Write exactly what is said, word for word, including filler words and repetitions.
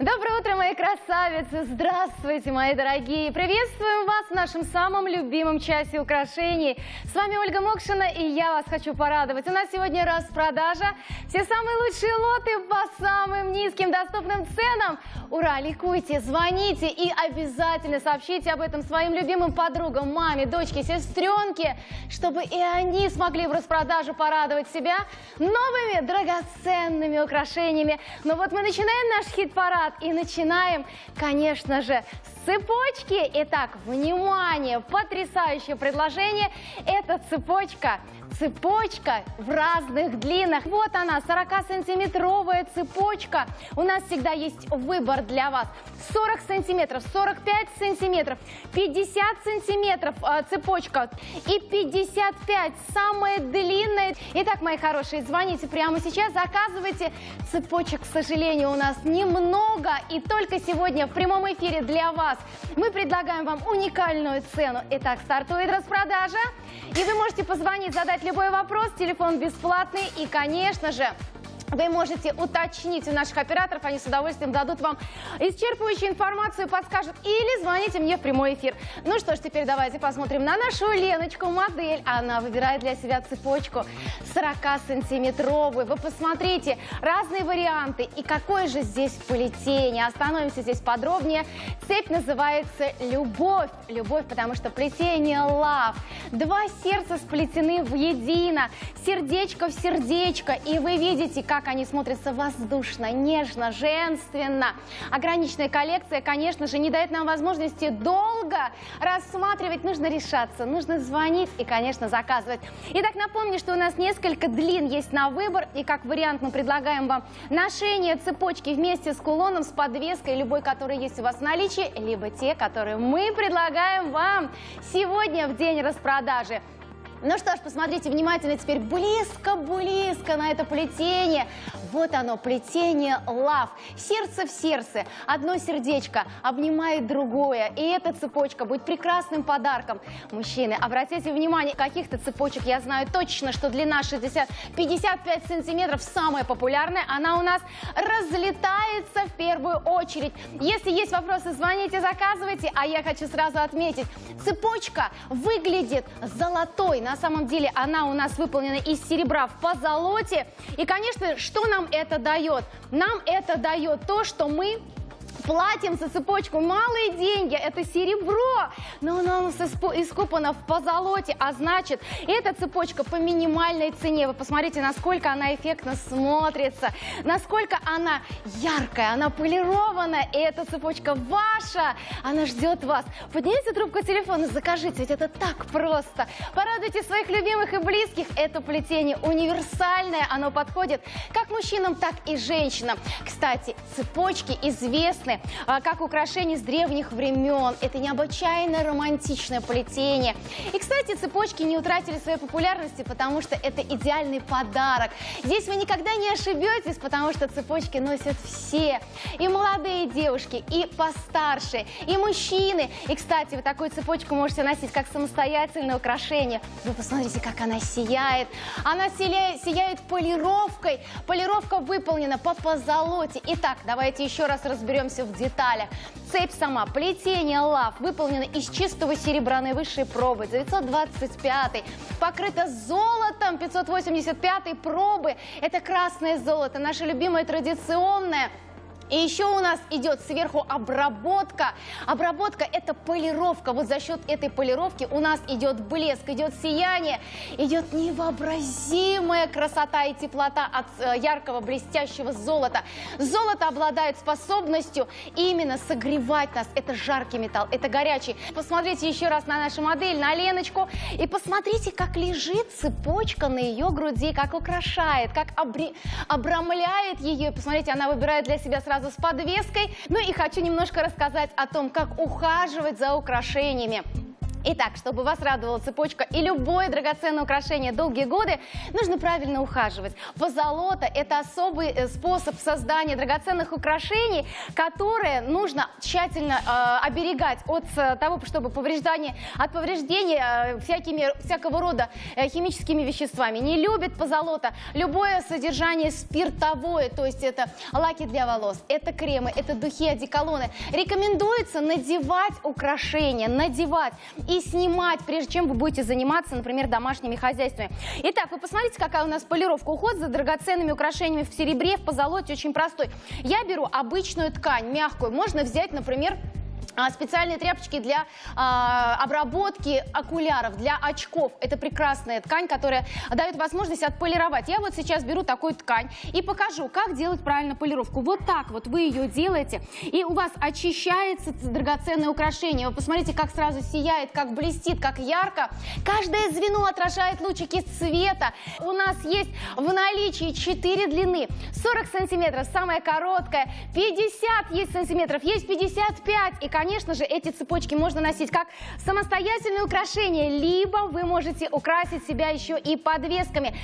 Доброе утро, мои красавицы! Здравствуйте, мои дорогие! Приветствуем вас в нашем самом любимом часе украшений. С вами Ольга Мокшина, и я вас хочу порадовать. У нас сегодня распродажа. Все самые лучшие лоты по самым низким доступным ценам. Ура, ликуйте, звоните и обязательно сообщите об этом своим любимым подругам, маме, дочке, сестренке, чтобы и они смогли в распродажу порадовать себя новыми драгоценными украшениями. Ну вот мы начинаем наш хит-парад. И начинаем, конечно же, с цепочки. Итак, внимание, потрясающее предложение. Это цепочка, цепочка в разных длинах. Вот она, сорокасантиметровая цепочка. У нас всегда есть выбор для вас. сорок сантиметров, сорок пять сантиметров, пятьдесят сантиметров цепочка и пятьдесят пять, самая длинная. Итак, мои хорошие, звоните прямо сейчас, заказывайте. Цепочек, к сожалению, у нас немного. И только сегодня в прямом эфире для вас мы предлагаем вам уникальную цену. Итак, стартует распродажа. И вы можете позвонить, задать любой вопрос. Телефон бесплатный. И, конечно же, вы можете уточнить у наших операторов. Они с удовольствием дадут вам исчерпывающую информацию, подскажут. Или звоните мне в прямой эфир. Ну что ж, теперь давайте посмотрим на нашу Леночку, модель. Она выбирает для себя цепочку сорокасантиметровую. Вы посмотрите, разные варианты. И какое же здесь плетение. Остановимся здесь подробнее. Цепь называется «Любовь». Любовь, потому что плетение «Love». Два сердца сплетены воедино. Сердечко в сердечко. И вы видите, как Как они смотрятся воздушно, нежно, женственно. Ограниченная коллекция, конечно же, не дает нам возможности долго рассматривать. Нужно решаться, нужно звонить и, конечно, заказывать. Итак, напомню, что у нас несколько длин есть на выбор. И как вариант мы предлагаем вам ношение цепочки вместе с кулоном, с подвеской, любой, который есть у вас в наличии, либо те, которые мы предлагаем вам сегодня в день распродажи. Ну что ж, посмотрите внимательно теперь близко-близко на это плетение. Вот оно, плетение «Love». Сердце в сердце. Одно сердечко обнимает другое. И эта цепочка будет прекрасным подарком. Мужчины, обратите внимание, каких-то цепочек я знаю точно, что длина шестьдесят — пятьдесят пять сантиметров, самая популярная. Она у нас разлетается в первую очередь. Если есть вопросы, звоните, заказывайте. А я хочу сразу отметить, цепочка выглядит золотой. На самом деле она у нас выполнена из серебра в позолоте. И, конечно, что нам это дает? Нам это дает то, что мы платим за цепочку малые деньги, это серебро, но оно у нас искупано в позолоте, а значит, эта цепочка по минимальной цене. Вы посмотрите, насколько она эффектно смотрится, насколько она яркая, она полированная, и эта цепочка ваша, она ждет вас. Поднимите трубку телефона, закажите, ведь это так просто. Порадуйте своих любимых и близких, это плетение универсальное, оно подходит как мужчинам, так и женщинам. Кстати, цепочки известны как украшение с древних времен. Это необычайно романтичное плетение. И, кстати, цепочки не утратили своей популярности, потому что это идеальный подарок. Здесь вы никогда не ошибетесь, потому что цепочки носят все. И молодые девушки, и постарше, и мужчины. И, кстати, вы такую цепочку можете носить как самостоятельное украшение. Вы посмотрите, как она сияет. Она сияет полировкой. Полировка выполнена по позолоте. Итак, давайте еще раз разберемся в деталях. Цепь сама, плетение «Love» выполнена из чистого серебра наивысшей пробы, девятьсот двадцать пятой, покрыта золотом, пятьсот восемьдесят пятой пробы. Это красное золото, наше любимое традиционное. И еще у нас идет сверху обработка. Обработка – это полировка. Вот за счет этой полировки у нас идет блеск, идет сияние, идет невообразимая красота и теплота от яркого блестящего золота. Золото обладает способностью именно согревать нас. Это жаркий металл, это горячий. Посмотрите еще раз на нашу модель, на Леночку. И посмотрите, как лежит цепочка на ее груди, как украшает, как обри... обрамляет ее. Посмотрите, она выбирает для себя сразу сразу с подвеской. Ну и хочу немножко рассказать о том, как ухаживать за украшениями. Итак, чтобы вас радовала цепочка и любое драгоценное украшение долгие годы, нужно правильно ухаживать. Позолота – это особый способ создания драгоценных украшений, которые нужно тщательно э, оберегать от того, чтобы повреждание, от повреждения э, всякими, всякого рода э, химическими веществами. Не любит позолота любое содержание спиртовое, то есть это лаки для волос, это кремы, это духи, одеколоны. Рекомендуется надевать украшения, надевать и снимать, прежде чем вы будете заниматься, например, домашними хозяйствами. Итак, вы посмотрите, какая у нас полировка. Уход за драгоценными украшениями в серебре, в позолоте очень простой. Я беру обычную ткань, мягкую. Можно взять, например, специальные тряпочки для а, обработки окуляров, для очков. Это прекрасная ткань, которая дает возможность отполировать. Я вот сейчас беру такую ткань и покажу, как делать правильно полировку. Вот так вот вы ее делаете, и у вас очищается драгоценное украшение. Вы посмотрите, как сразу сияет, как блестит, как ярко. Каждое звено отражает лучики цвета. У нас есть в наличии четыре длины. сорок сантиметров, самая короткая. пятьдесят есть сантиметров, есть пятьдесят пять. И, конечно же, эти цепочки можно носить как самостоятельные украшения, либо вы можете украсить себя еще и подвесками.